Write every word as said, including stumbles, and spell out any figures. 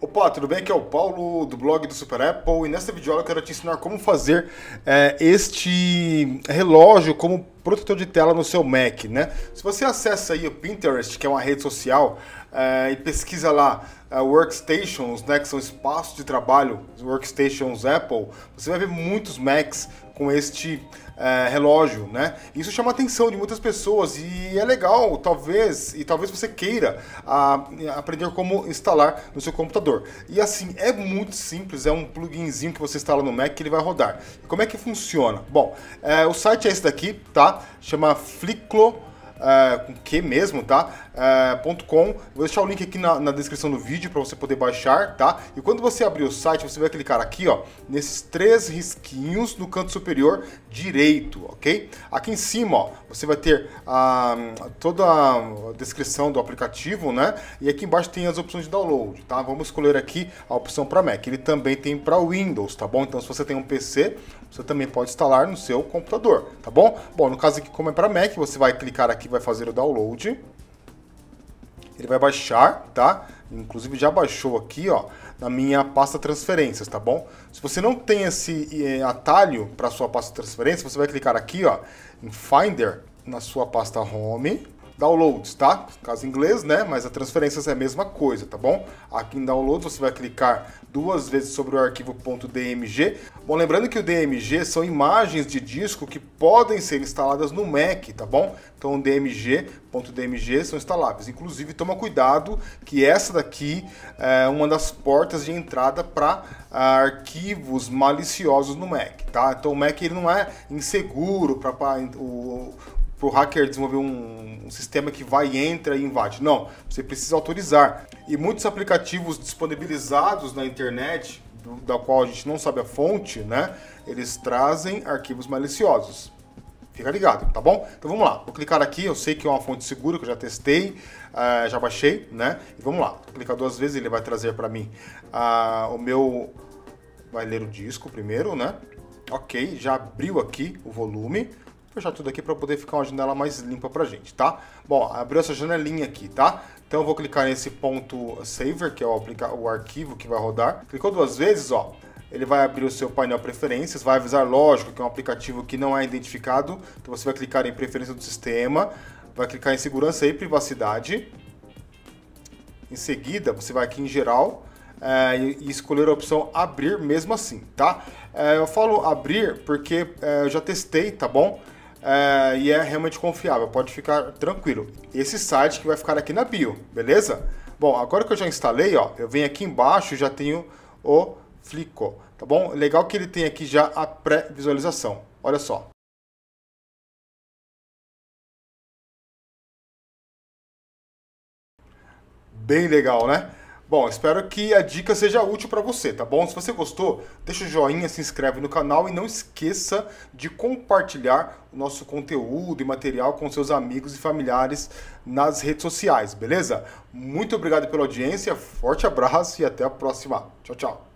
Opa, tudo bem? Aqui é o Paulo do blog do Super Apple e nesta videoaula eu quero te ensinar como fazer é, este relógio como protetor de tela no seu Mac, né? Se você acessa aí o Pinterest, que é uma rede social, é, e pesquisa lá é, Workstations, né, que são espaços de trabalho, Workstations Apple, você vai ver muitos Macs com este é, relógio, né? Isso chama a atenção de muitas pessoas e é legal, talvez, e talvez você queira a, a aprender como instalar no seu computador. E assim, é muito simples, é um pluginzinho que você instala no Mac que ele vai rodar. Como é que funciona? Bom, é, o site é esse daqui, tá? Chama Fliqlo. Uh, com que mesmo, tá? Uh, .com. Vou deixar o link aqui na, na descrição do vídeo para você poder baixar, tá? E quando você abrir o site, você vai clicar aqui, ó, nesses três risquinhos no canto superior direito, ok? Aqui em cima, ó, você vai ter a, toda a descrição do aplicativo, né? E aqui embaixo tem as opções de download, tá? Vamos escolher aqui a opção para Mac. Ele também tem para Windows, tá bom? Então, se você tem um P C, você também pode instalar no seu computador, tá bom? Bom, no caso aqui, como é para Mac, você vai clicar aqui, vai fazer o download, ele vai baixar, tá? Inclusive já baixou aqui, ó, na minha pasta transferências, tá bom? Se você não tem esse eh, atalho para sua pasta de transferência, você vai clicar aqui, ó, em Finder, na sua pasta Home, Downloads, tá? Caso em inglês, né? Mas a transferências é a mesma coisa, tá bom? Aqui em Downloads você vai clicar duas vezes sobre o arquivo .dmg. Bom, lembrando que o D M G são imagens de disco que podem ser instaladas no Mac, tá bom? Então D M G ponto D M G são instaláveis. Inclusive, toma cuidado que essa daqui é uma das portas de entrada para arquivos maliciosos no Mac, tá? Então o Mac ele não é inseguro para o para o hacker desenvolver um, um sistema que vai, entra e invade. Não, você precisa autorizar. E muitos aplicativos disponibilizados na internet, do, da qual a gente não sabe a fonte, né? Eles trazem arquivos maliciosos. Fica ligado, tá bom? Então vamos lá, vou clicar aqui, eu sei que é uma fonte segura, que eu já testei, uh, já baixei, né? E vamos lá, vou clicar duas vezes, ele vai trazer para mim uh, o meu... Vai ler o disco primeiro, né? Ok, já abriu aqui o volume. Fechar tudo aqui para poder ficar uma janela mais limpa pra gente, tá? Bom, abriu essa janelinha aqui, tá? Então eu vou clicar nesse ponto saver, que é o, o arquivo que vai rodar. Clicou duas vezes, ó. Ele vai abrir o seu painel preferências, vai avisar, lógico, que é um aplicativo que não é identificado. Então você vai clicar em preferência do sistema, vai clicar em segurança e privacidade. Em seguida, você vai aqui em geral. É, e escolher a opção abrir mesmo assim, tá? É, eu falo abrir porque é, eu já testei, tá bom? É, e é realmente confiável, pode ficar tranquilo. Esse site que vai ficar aqui na bio, beleza? Bom, agora que eu já instalei, ó, eu venho aqui embaixo e já tenho o Fliqlo, tá bom? Legal que ele tem aqui já a pré-visualização, olha só. Bem legal, né? Bom, espero que a dica seja útil para você, tá bom? Se você gostou, deixa o joinha, se inscreve no canal e não esqueça de compartilhar o nosso conteúdo e material com seus amigos e familiares nas redes sociais, beleza? Muito obrigado pela audiência, forte abraço e até a próxima. Tchau, tchau.